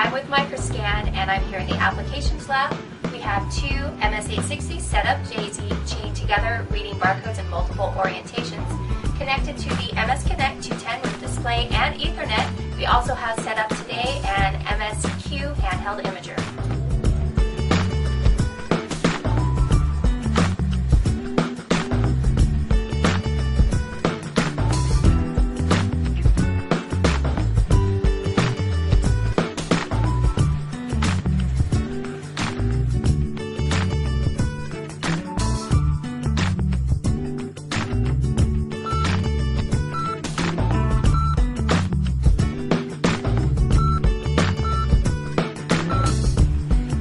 I'm with Microscan and I'm here in the Applications Lab. We have two MS860 setup JZ together, reading barcodes in multiple orientations, connected to the MS Connect 210 with display and Ethernet. We also have set up today an MSQ handheld imager.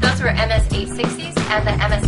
Those were MS860s and the MS